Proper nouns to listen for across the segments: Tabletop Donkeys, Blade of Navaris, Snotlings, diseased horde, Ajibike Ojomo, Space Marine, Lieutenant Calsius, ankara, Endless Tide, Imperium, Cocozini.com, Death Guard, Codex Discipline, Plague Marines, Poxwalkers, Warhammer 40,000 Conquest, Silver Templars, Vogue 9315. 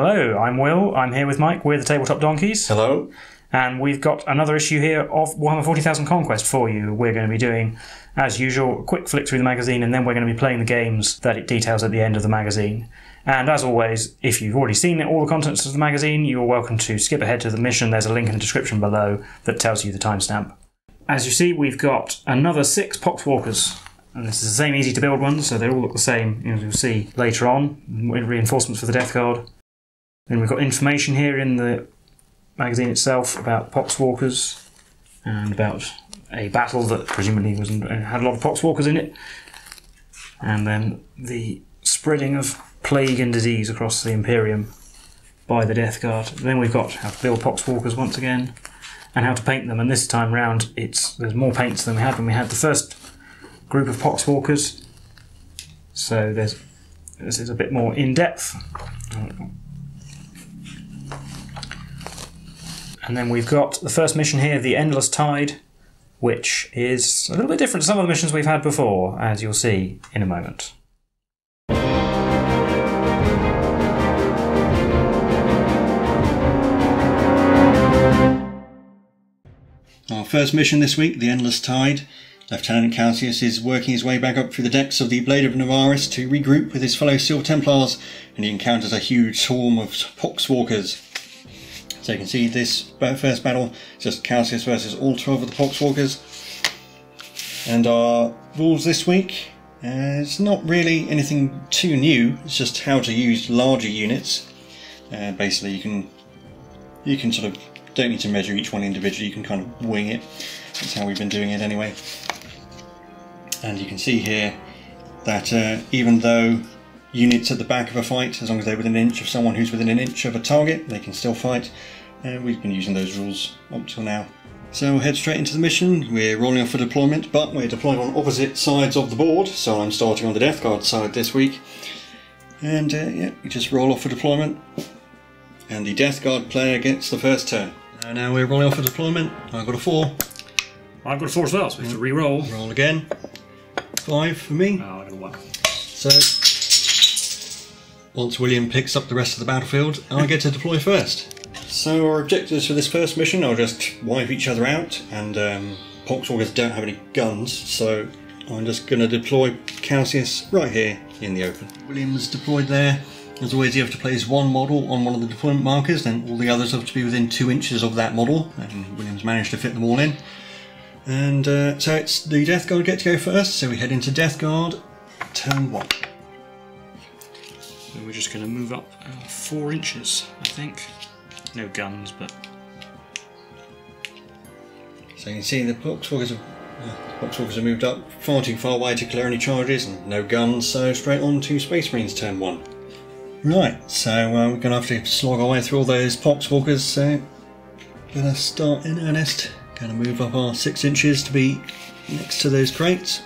Hello, I'm Will. I'm here with Mike. We're the Tabletop Donkeys. Hello. And we've got another issue here of Warhammer 40,000 Conquest for you. We're going to be doing, as usual, a quick flick through the magazine, and then we're going to be playing the games that it details at the end of the magazine. And as always, if you've already seen all the contents of the magazine, you're welcome to skip ahead to the mission. There's a link in the description below that tells you the timestamp. As you see, we've got another 6 Poxwalkers. And this is the same easy-to-build ones, so they all look the same, as you'll see later on. Reinforcements for the Death Guard. Then we've got information here in the magazine itself about Poxwalkers and about a battle that presumably had a lot of Poxwalkers in it. And then the spreading of plague and disease across the Imperium by the Death Guard. Then we've got how to build Poxwalkers once again and how to paint them. And this time round, there's more paints than we had when we had the first group of Poxwalkers, so this is a bit more in depth. And then we've got the first mission here, the Endless Tide, which is a little bit different to some of the missions we've had before, as you'll see in a moment. Our first mission this week, the Endless Tide. Lieutenant Calsius is working his way back up through the decks of the Blade of Navaris to regroup with his fellow Silver Templars, and he encounters a huge swarm of Poxwalkers. So you can see this first battle, just Calsius versus all 12 of the Poxwalkers. And our rules this week, it's not really anything too new, it's just how to use larger units. Basically you can sort of, don't need to measure each one individually, you can kind of wing it. That's how we've been doing it anyway. And you can see here that even though units at the back of a fight, as long as they're within an inch of someone who's within an inch of a target, they can still fight. We've been using those rules up till now. So we'll head straight into the mission. We're rolling off for deployment, but we're deploying on opposite sides of the board, so I'm starting on the Death Guard side this week. And yeah, we just roll off for deployment. And the Death Guard player gets the first turn. And now we're rolling off for deployment. I've got a 4. I've got a 4 as well, so we have to re-roll. Roll again. 5 for me. Oh, I got a 1. So, once William picks up the rest of the battlefield, I get to deploy first. So our objectives for this first mission are just wipe each other out, and Poxwalkers don't have any guns, so I'm just going to deploy Calsius right here in the open. William's deployed there. As always, you have to place one model on one of the deployment markers, then all the others have to be within 2 inches of that model, and William's managed to fit them all in. And so it's the Death Guard get to go first, so we head into Death Guard, turn 1. And we're just going to move up 4 inches, I think. No guns, but... So you can see the Poxwalkers have moved up far too far away to clear any charges, and no guns, so straight on to Space Marines turn 1. Right, so we're going to have to slog our way through all those Poxwalkers, so going to start in earnest. Going to move up our 6 inches to be next to those crates,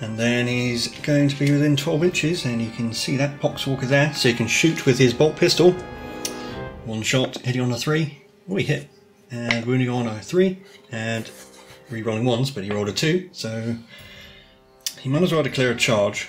and then he's going to be within 12 inches, and you can see that Poxwalker there, so he can shoot with his bolt pistol. 1 shot, hitting on a 3, we hit, and wounding on a 3, and re-rolling 1s, but he rolled a 2, so he might as well declare a charge.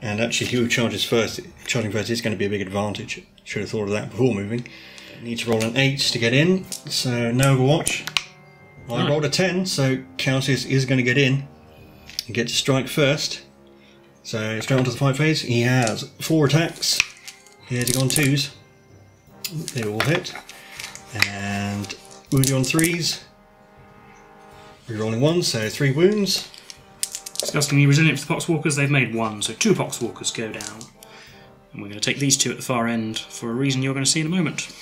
And actually who charges first, charging first is going to be a big advantage, should have thought of that before moving. Need to roll an 8 to get in, so no overwatch. I rolled a 10, so Calsius is going to get in and get to strike first. So straight onto the fight phase. He has 4 attacks, hitting on 2s. They all hit. And wounding on 3s. Rerolling 1, so 3 wounds. Disgustingly resilient for the Poxwalkers, they've made 1, so 2 Poxwalkers go down. And we're going to take these 2 at the far end for a reason you're going to see in a moment.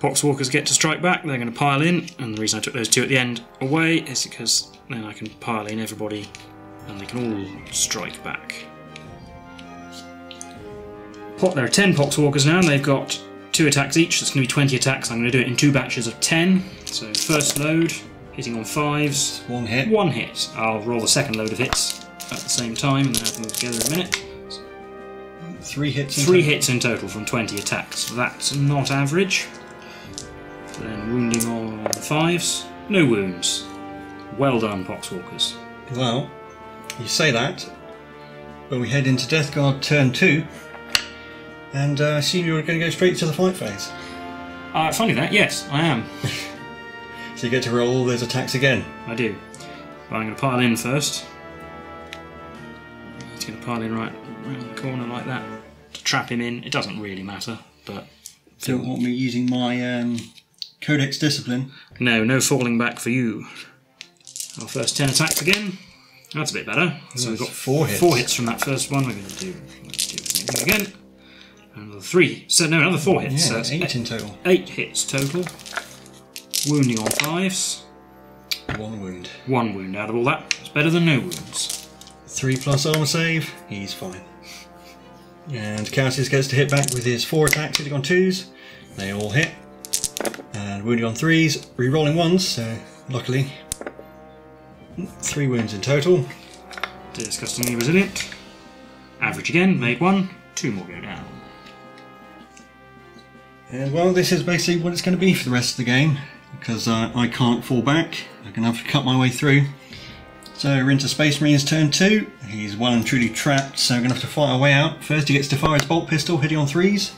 Poxwalkers get to strike back, they're going to pile in, and the reason I took those 2 at the end away is because then I can pile in everybody and they can all strike back. There are 10 Poxwalkers now, and they've got 2 attacks each, so it's going to be 20 attacks. I'm going to do it in 2 batches of 10. So first load, hitting on 5s. 1 hit. 1 hit. I'll roll the second load of hits at the same time and then add them all together in a minute. 3 hits in total from 20 attacks. That's not average. Then wounding on the 5s. No wounds. Well done, Poxwalkers. Well, you say that, but we head into Death Guard turn 2, And I assume you're going to go straight to the fight phase. Funny that, yes, I am. So you get to roll all those attacks again. I do. But I'm going to pile in first. He's going to pile in right around the corner like that to trap him in. It doesn't really matter, but... Don't want me using my Codex Discipline. No, no falling back for you. Our first 10 attacks again. That's a bit better. So we've got four hits from that first one. We're going to do it again. Another three. So no, another four hits. Yeah, so that's eight in total. 8 hits total. Wounding on 5s. 1 wound. 1 wound out of all that. It's better than no wounds. 3 plus armor save. He's fine. And Calsius gets to hit back with his 4 attacks, hitting on 2s. They all hit. And wounding on 3s, re-rolling 1s, so luckily. 3 wounds in total. Disgustingly resilient. Average again, made 1. 2 more go down. And well, this is basically what it's going to be for the rest of the game, because I can't fall back. I'm going to have to cut my way through. So we're into Space Marine's turn 2. He's well and truly trapped, so we're going to have to fight our way out. First he gets to fire his bolt pistol, hitting on 3s,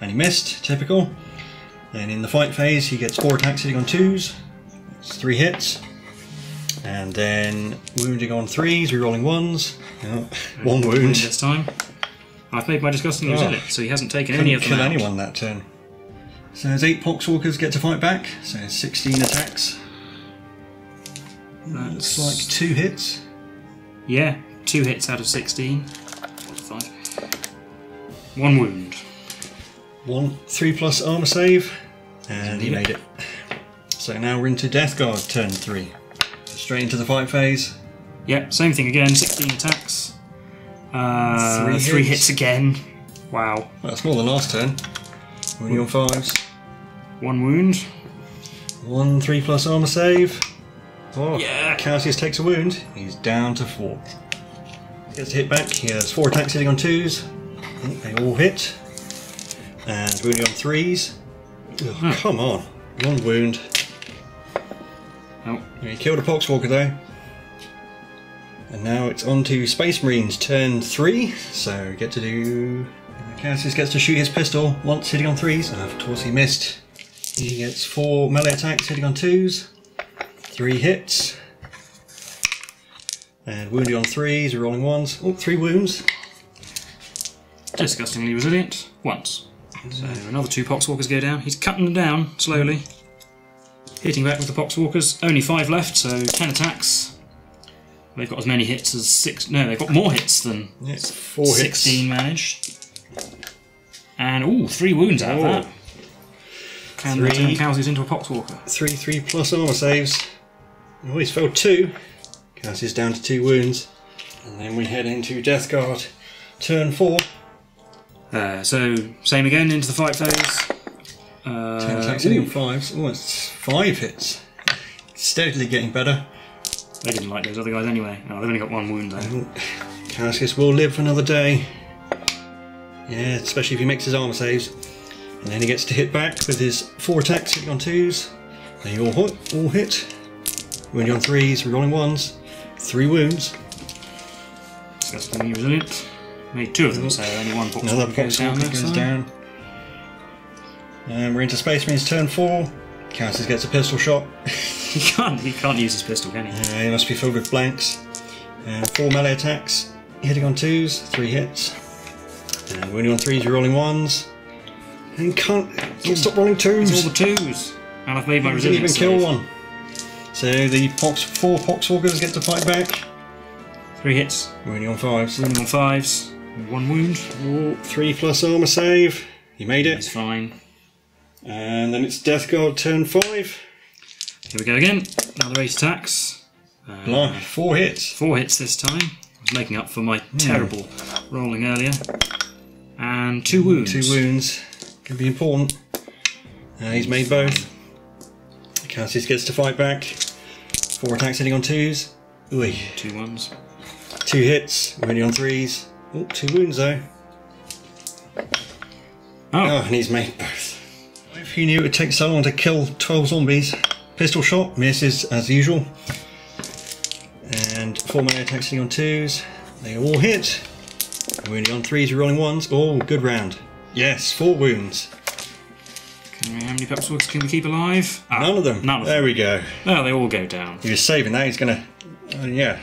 and he missed, typical. Then in the fight phase he gets 4 attacks hitting on 2s, that's 3 hits. And then wounding on 3s, rerolling 1s, oh, 1 wound. This time. I've made my disgusting resilient, so he hasn't taken any of them out. Couldn't kill anyone that turn. So there's 8 Poxwalkers get to fight back, so 16 attacks. That looks like 2 hits. Yeah, 2 hits out of 16. 45. 1 wound. 3 plus armour save, and he made it. So now we're into Death Guard turn 3. Straight into the fight phase. Yep, same thing again, 16 attacks. 3 hits again. Wow. Well, that's more than last turn. Wounding on 5s. 1 wound. 3 plus armour save. Oh, yeah. Calsius takes a wound. He's down to 4. He gets to hit back. He has 4 attacks hitting on 2s. They all hit. And wounding on 3s. Oh, oh. Come on. 1 wound. Oh. He killed a Poxwalker though. And now it's on to Space Marines turn 3, so get to do... Calsius gets to shoot his pistol, once hitting on 3s, and of course he missed. He gets 4 melee attacks hitting on 2s, 3 hits, and wounded on 3s, rolling 1s, oh, 3 wounds. Disgustingly resilient, once. So another 2 Poxwalkers go down, he's cutting them down slowly. Hitting back with the Poxwalkers, only 5 left, so 10 attacks. They've got as many hits as 6. No, they've got more hits than 16 managed. And, ooh, 3 wounds out of that. Can they turn Calsius into a Poxwalker? 3 plus armour saves. Oh, he's failed 2. Calsius down to 2 wounds. And then we head into Death Guard, turn 4. So, same again, into the fight phase. 10 attacks hitting 5s. Oh, it's 5 hits. Steadily getting better. They didn't like those other guys anyway. No, they've only got 1 wound though. Calsius will live for another day. Yeah, especially if he makes his armour saves. And then he gets to hit back with his 4 attacks hitting on 2s. They all hit. Wounding on 3s, rolling 1s. 3 wounds. Disgustingly resilient. Made 2 of them, so only 1 box. Another box goes down. We're into Space Marines turn 4. Calsius gets a pistol shot. He can't use his pistol, can he? He must be filled with blanks. 4 melee attacks, hitting on 2s, 3 hits. And wounding on 3s, rolling 1s. And can't stop rolling 2s. It's all the 2s. And I've made my resilience save. Didn't even kill 1. So the 4 Poxwalkers get to fight back. 3 hits. Wounding on 5s. 1 wound. 3 plus armour save. He made it. It's fine. And then it's Death Guard turn 5. Here we go again. Another 8 attacks. 4 hits. 4 hits this time. I was making up for my terrible rolling earlier. And 2 wounds. 2 wounds. Can be important. He's made both. Calsius gets to fight back. 4 attacks hitting on 2s. Ooh. 2 ones. 2 hits. Wounding on 3s. Oh, 2 wounds though. Oh, and he's made both. If you knew it would take so long to kill 12 zombies. Pistol shot, misses as usual. And 4 melee attacks hitting on 2s. They all hit. Wounding on 3s, rolling 1s. Oh, good round. Yes, 4 wounds. How many Pepsworks can we keep alive? Ah, none of them. None of them. There we go. No, they all go down. He was saving that. He's going to... yeah.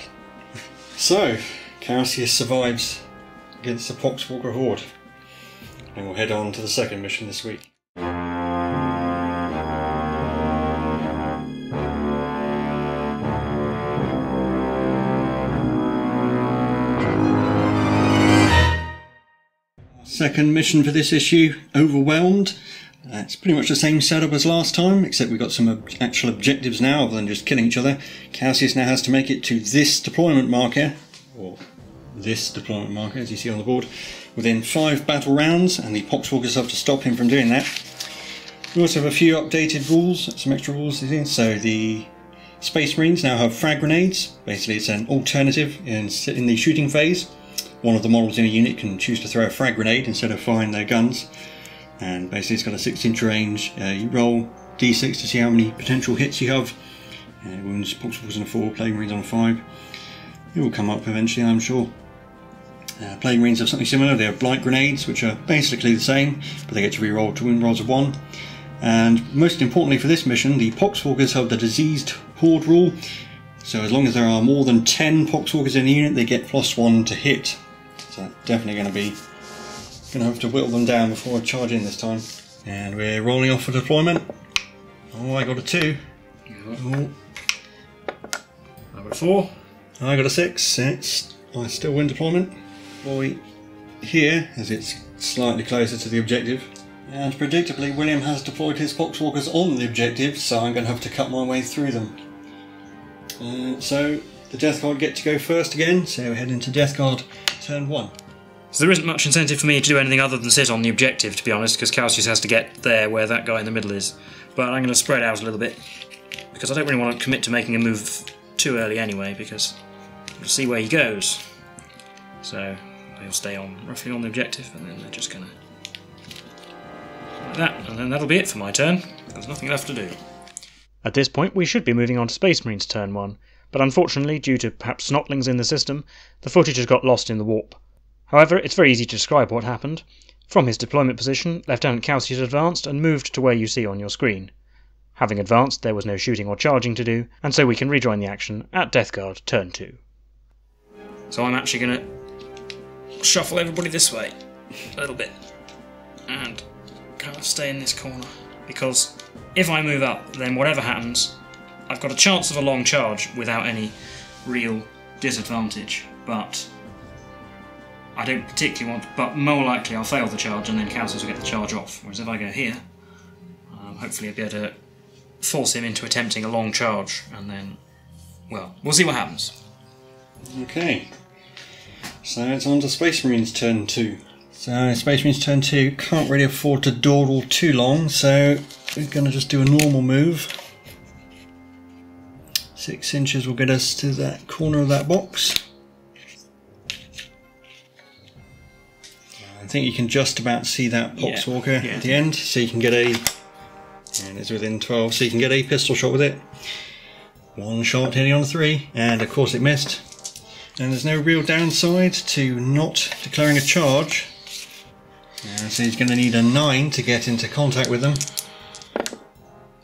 So, Calsius survives against the Poxwalker Horde. And we'll head on to the second mission this week. Second mission for this issue, Overwhelmed. It's pretty much the same setup as last time, except we've got some actual objectives now other than just killing each other. Calsius now has to make it to this deployment marker, or this deployment marker as you see on the board, within 5 battle rounds, and the Poxwalkers have to stop him from doing that. We also have a few updated rules, some extra rules here. So the Space Marines now have frag grenades. Basically it's an alternative in the shooting phase. One of the models in a unit can choose to throw a frag grenade instead of firing their guns. And basically it's got a 6-inch range. You roll d6 to see how many potential hits you have. Wounds, Poxwalkers on a 4, Plague Marines on a 5. It will come up eventually, I'm sure. Plague Marines have something similar. They have blight grenades, which are basically the same, but they get to reroll 2 wound rolls of 1. And most importantly for this mission, the Poxwalkers have the diseased horde rule. So as long as there are more than 10 Poxwalkers in the unit, they get +1 to hit. So definitely going to have to whittle them down before I charge in this time. And we're rolling off for deployment. Oh, I got a 2. Oh. I got a 4. I got a 6. I still win deployment. Boy here, as it's slightly closer to the objective. And predictably, William has deployed his Poxwalkers on the objective, so I'm going to have to cut my way through them. So the Death Guard get to go first again, so we're heading to Death Guard turn 1. So there isn't much incentive for me to do anything other than sit on the objective, to be honest, because Calsius has to get there where that guy in the middle is. But I'm going to spread out a little bit, because I don't really want to commit to making a move too early anyway, because we'll see where he goes. So they'll stay on roughly on the objective, and then they're just going to... like that, and then that'll be it for my turn. There's nothing left to do. At this point we should be moving on to Space Marines turn 1, but unfortunately, due to perhaps snotlings in the system, the footage has got lost in the warp. However, it's very easy to describe what happened. From his deployment position, Lieutenant Calsius advanced and moved to where you see on your screen. Having advanced, there was no shooting or charging to do, and so we can rejoin the action at Death Guard turn 2. So I'm actually going to shuffle everybody this way, a little bit, and kind of stay in this corner, because if I move up, then whatever happens, I've got a chance of a long charge without any real disadvantage, but... I don't particularly want, but more likely I'll fail the charge and then Calsius will get the charge off. Whereas if I go here, hopefully I'll be able to force him into attempting a long charge, and then, well, we'll see what happens. Okay, so it's on to Space Marines turn 2. So Space Marines turn 2 can't really afford to dawdle too long, so we're going to just do a normal move. 6 inches will get us to that corner of that box. I think you can just about see that Poxwalker at the end, so you can get a, and it's within 12, so you can get a pistol shot with it. 1 shot hitting on 3, and of course it missed. And there's no real downside to not declaring a charge. So he's going to need a 9 to get into contact with them.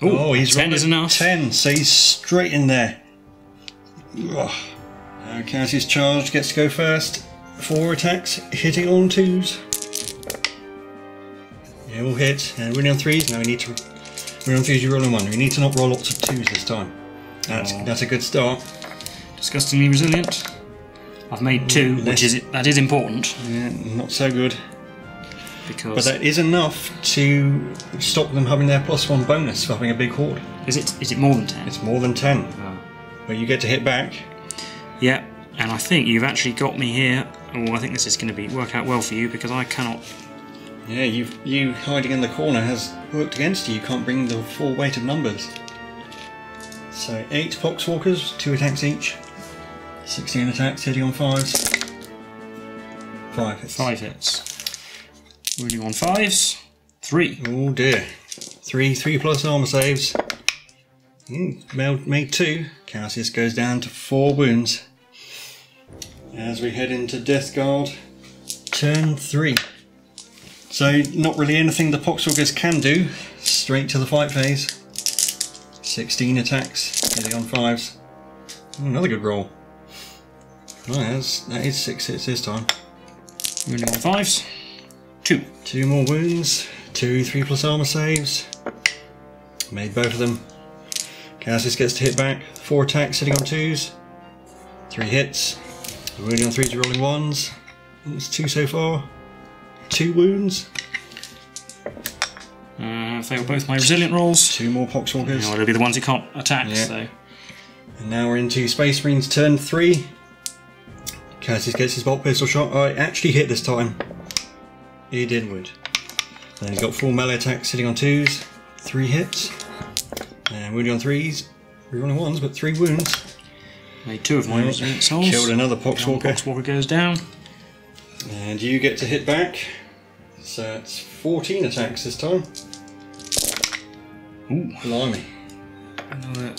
Ooh, oh, he's 10 is enough. 10, so he's straight in there. Calsius' charge gets to go first. 4 attacks, hitting on 2s. It will hit, and winning on 3s. Now we need to winning on 3s. You roll on 1. We need to not roll lots of 2s this time. That's a good start. Disgustingly resilient. I've made 2, which is important. Yeah, not so good. Because but that is enough to stop them having their +1 bonus for having a big horde. Is it more than 10? It's more than 10. Oh. But you get to hit back. Yeah, and I think you've actually got me here. Oh, I think this is going to work out well for you, because I cannot... Yeah, you hiding in the corner has worked against you. You can't bring the full weight of numbers. So 8 Poxwalkers, 2 attacks each. 16 attacks, hitting on 5s. 5 hits. 5 hits. Wounding on 5s. 3. Oh dear. 3 3+ armour saves. Made 2. Calsius goes down to 4 wounds. As we head into Death Guard turn 3. So not really anything the Poxwalkers can do. Straight to the fight phase. 16 attacks, really on fives. Another good roll. Oh, that is 6 hits this time. Really on fives. 2. 2 more wounds. 2 3+ armor saves. Made both of them. Calsius gets to hit back. 4 attacks hitting on 2s. 3 hits. Wounding on 3s, rolling 1s. It's 2 so far. 2 wounds. Fail both my resilient rolls. 2 more Poxwalkers. It'll be the ones who can't attack. Yeah. So. And now we're into Space Marine's turn 3. Calsius gets his bolt pistol shot. Oh, it actually hit this time. He did wound. Then he's got 4 melee attacks hitting on 2s. 3 hits. And wounding on 3s. We're rolling 1s, but 3 wounds. Made 2 of my resilient souls. Killed another Poxwalker. Poxwalker goes down. And you get to hit back. So it's 14 attacks this time. Ooh. Blimey. Another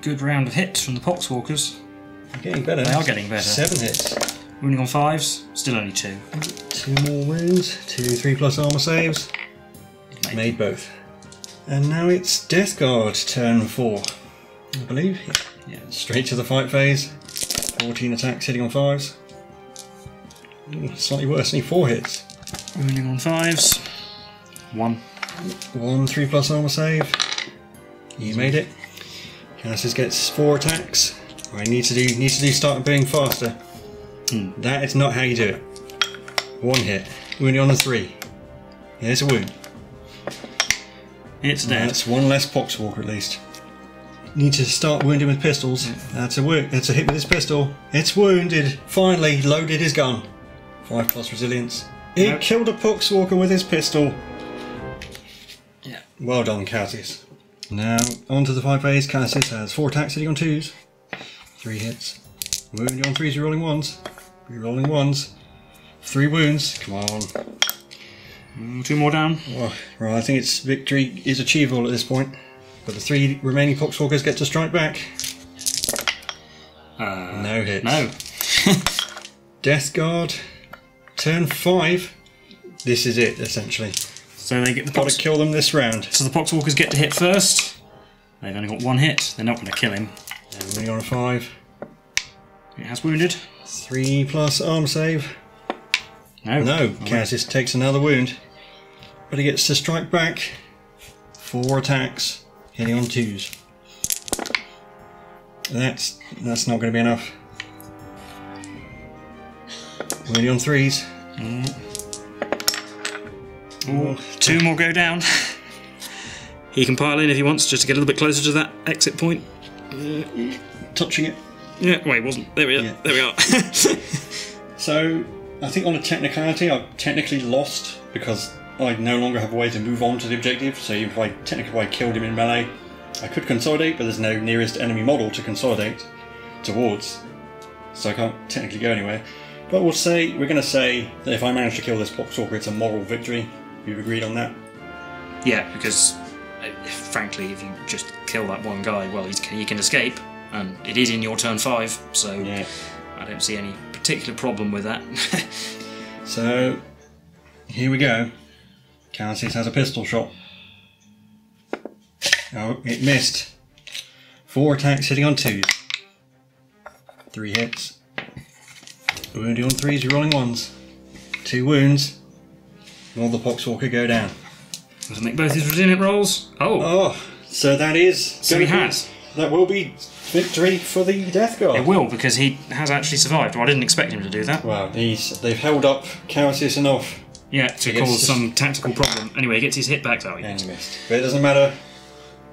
good round of hits from the Poxwalkers. They're getting better. They are getting better. 7 hits. Wounding on 5s, still only 2. 2 more wounds, 2 3+ armor saves. Made both. And now it's Death Guard turn 4, I believe. Yeah. Straight to the fight phase. 14 attacks hitting on 5s. Ooh, slightly worse, only 4 hits. Wounding on 5s. 1 3+ armor save. You made it. Calsius gets 4 attacks. I need to do start being faster. That is not how you do it. 1 hit. Wounding on the 3. There's a wound. It's dead. That's 1 less Poxwalker at least. Need to start wounding with pistols. That's a wound. That's a hit with his pistol. It's wounded. Finally loaded his gun. 5+ resilience. He killed a Poxwalker with his pistol. Yeah. Well done, Calsius. Now onto the fight phase. Calsius has 4 attacks hitting on 2s. 3 hits. Wounding on 3s, rolling 1s. Rerolling 1s. 3 wounds. Come on. 2 more down. Oh, right, I think its victory is achievable at this point. But the 3 remaining Poxwalkers get to strike back. No hits. No. Death Guard, turn 5. This is it, essentially. So they get the Got to kill them this round. So the Poxwalkers get to hit first. They've only got 1 hit. They're not going to kill him. Wounding on a 5. It has wounded. 3+ arm save. No. No. Calsius takes another wound. But he gets to strike back. 4 attacks. Hitting on 2s. That's not going to be enough. Wounding on 3s. Ooh, 2 more go down. He can pile in if he wants, just to get a little bit closer to that exit point. Touching it. Yeah, well, he wasn't. There we are. Yeah. There we are. So, I think on a technicality, I've technically lost because I no longer have a way to move on to the objective, so even if I technically killed him in melee, I could consolidate, but there's no nearest enemy model to consolidate towards, so I can't technically go anywhere. But we're going to say that if I manage to kill this Poxwalker, it's a moral victory. We've agreed on that. Yeah, because frankly, if you just kill that one guy, well, he can escape, and it is in your turn 5, so yeah. I don't see any particular problem with that. So, here we go. Calsius has a pistol shot. Oh, it missed. 4 attacks hitting on 2s. 3 hits. Wounding on 3s, rolling 1s. 2 wounds. And all the Poxwalker go down. Doesn't make both his resilient rolls. Oh, so that is. So he has. That will be victory for the Death Guard. It will, because he has actually survived. Well, I didn't expect him to do that. Well, they've held up Calsius enough. Yeah, to cause some tactical problem. Anyway, he gets his hit back out. And he missed. But it doesn't matter.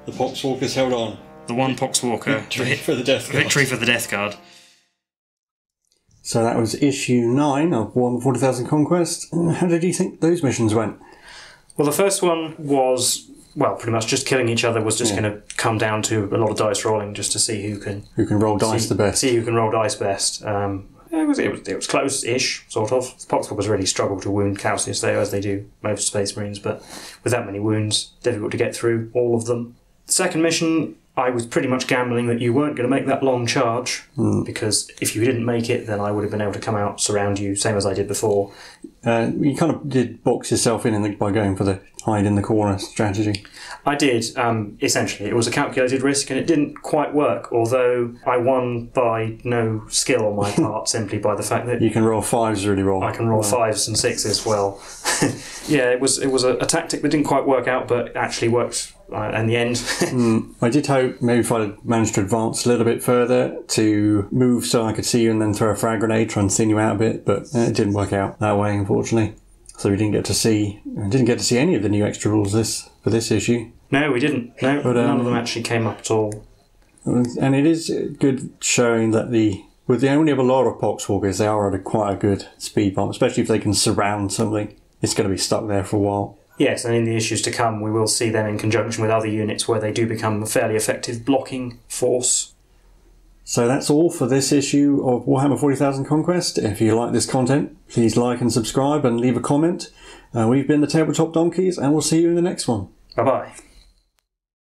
The Poxwalker's held on. The one Poxwalker. Victory for the Death Guard. Victory for the Death Guard. So that was issue 9 of Warhammer 40,000 Conquest. How did you think those missions went? Well, the first one was, well, pretty much just killing each other was just going to come down to a lot of dice rolling just to see who can roll dice the best. See who can roll dice best. It was close-ish, sort of. The Poxwalkers really struggled to wound Calsius, though, as they do most Space Marines, but with that many wounds, difficult to get through all of them. The second mission I was pretty much gambling that you weren't going to make that long charge, because if you didn't make it, then I would have been able to come out, surround you, same as I did before. You kind of did box yourself in by going for the hide in the corner strategy. I did, essentially. It was a calculated risk, and it didn't quite work, although I won by no skill on my part, simply by the fact that... You can roll fives really well. I can roll fives and sixes well. Yeah, it was a tactic that didn't quite work out, but actually worked... in the end. I did hope maybe if I had managed to advance a little bit further to move so I could see you and then throw a frag grenade, try and thin you out a bit, but it didn't work out that way, unfortunately. So we didn't get to see any of the new extra rules for this issue. No, we didn't. No, but, none of them actually came up at all. And it is good showing that they only have a lot of Poxwalkers, they are at quite a good speed bump, especially if they can surround something. It's going to be stuck there for a while. Yes, and in the issues to come, we will see them in conjunction with other units where they do become a fairly effective blocking force. So that's all for this issue of Warhammer 40,000 Conquest. If you like this content, please like and subscribe and leave a comment. We've been the Tabletop Donkeys, and we'll see you in the next one. Bye-bye.